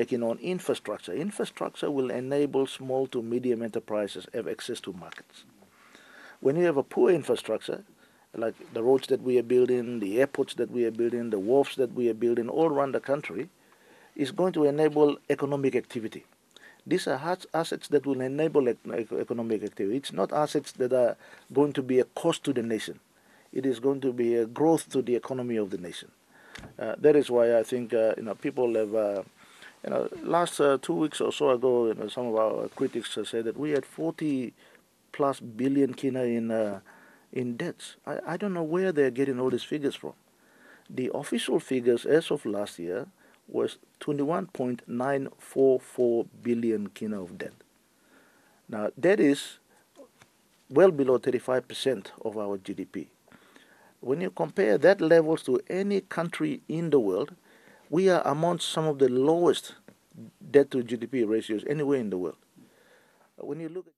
making on infrastructure. Infrastructure will enable small to medium enterprises have access to markets. When you have a poor infrastructure, like the roads that we are building, the airports that we are building, the wharves that we are building all around the country, is going to enable economic activity. These are assets that will enable economic activity. It's not assets that are going to be a cost to the nation. It is going to be a growth to the economy of the nation. That is why I think people have, last 2 weeks or so ago, some of our critics said that we had 40+ billion kina in debts. I don't know where they're getting all these figures from. The official figures as of last year was 21.944 billion kina of debt. Now, that is well below 35% of our GDP. When you compare that levels to any country in the world, we are amongst some of the lowest debt to GDP ratios anywhere in the world. When you look at